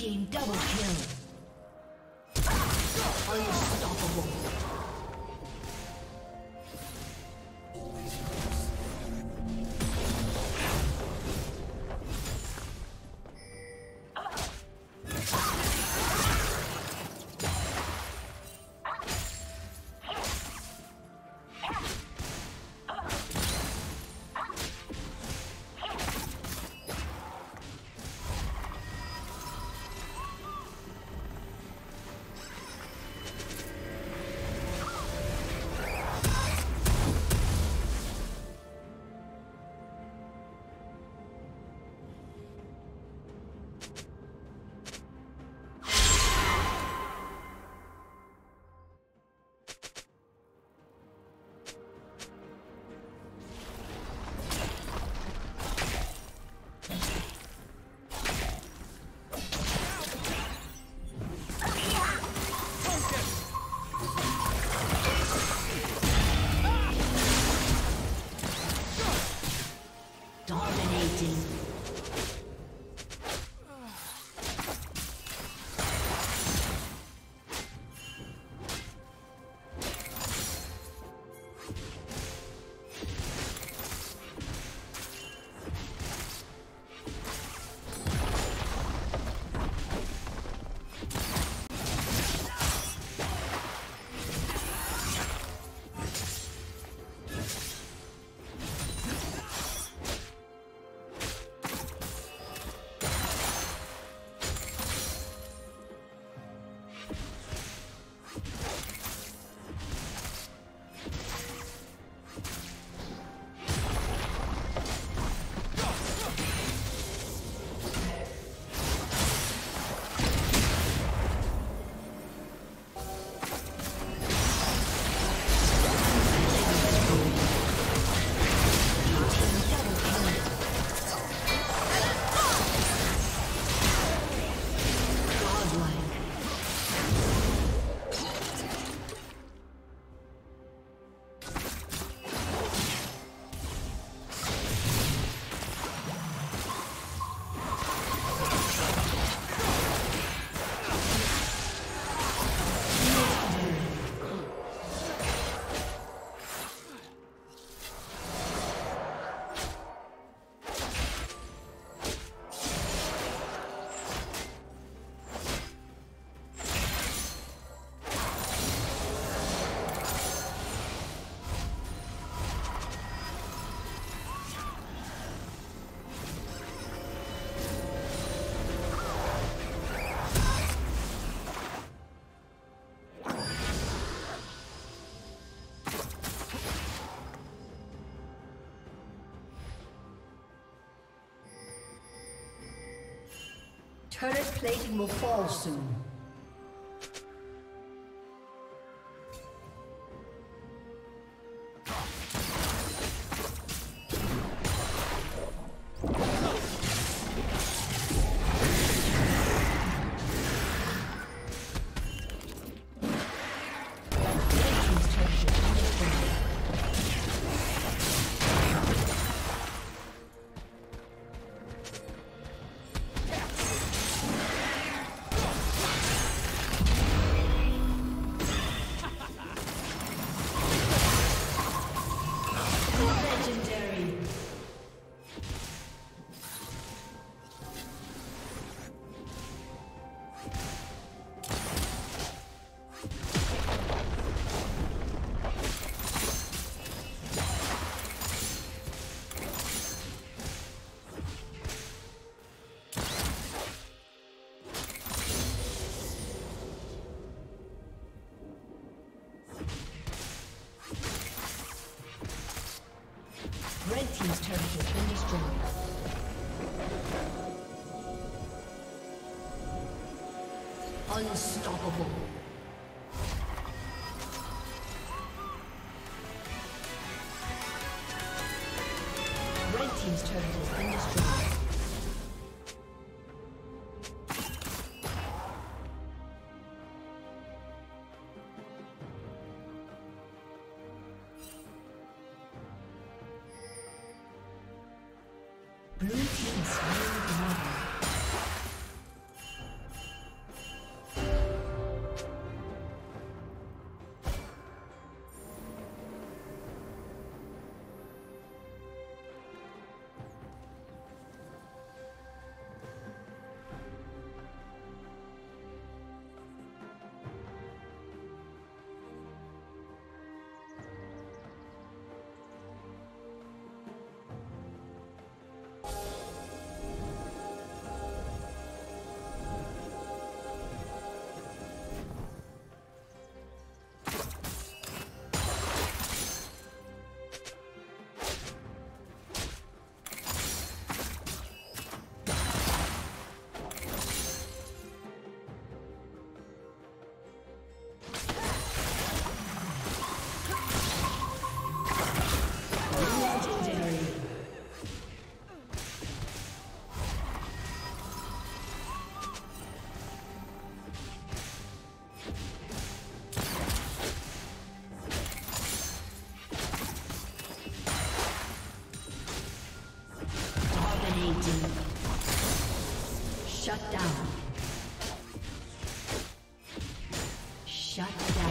team double kill. Unstoppable. Turret plating will fall soon. Team's turret has been destroyed. Unstoppable. Red team's turret has been destroyed. Blue team's Shut down. Shut down.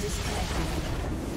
disconnected.